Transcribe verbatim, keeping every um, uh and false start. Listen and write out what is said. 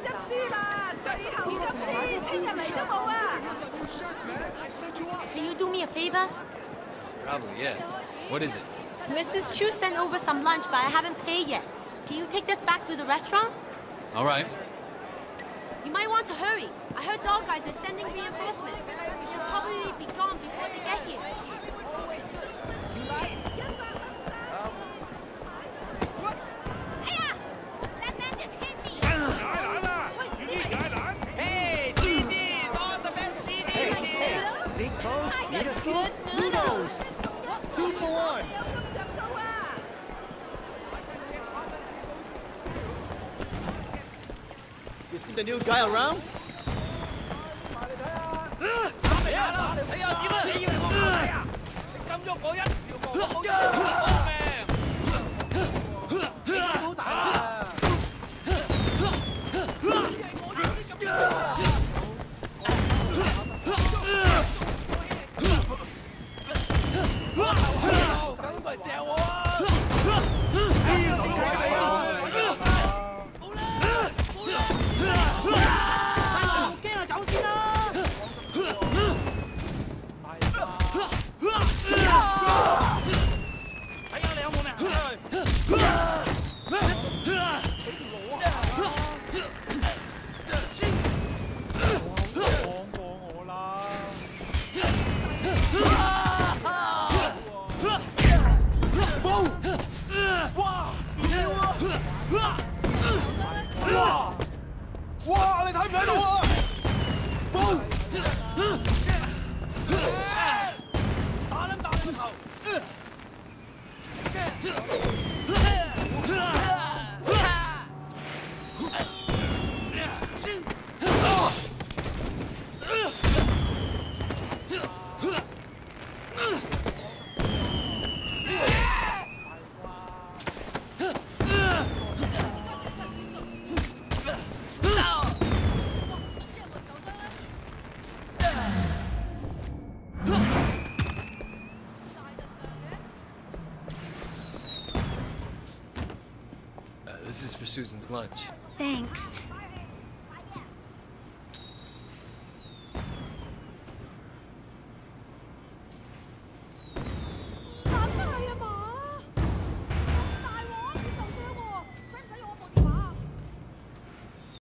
執輸啦，最後執輸，聽日嚟都冇啊 ！Can you do me a favor? Probably, yeah. What is it? Missus Chu sent over some lunch, but I haven't paid yet. Can you take this back to the restaurant? All right. You might want to hurry. I heard Dog Guys are sending reinforcements. We should probably be gone before they get here. Hey, C Ds! All the best C Ds! Hey, hey, big toes, beautiful noodles! Two for one! You see the new guy around? Susan's lunch. Thanks.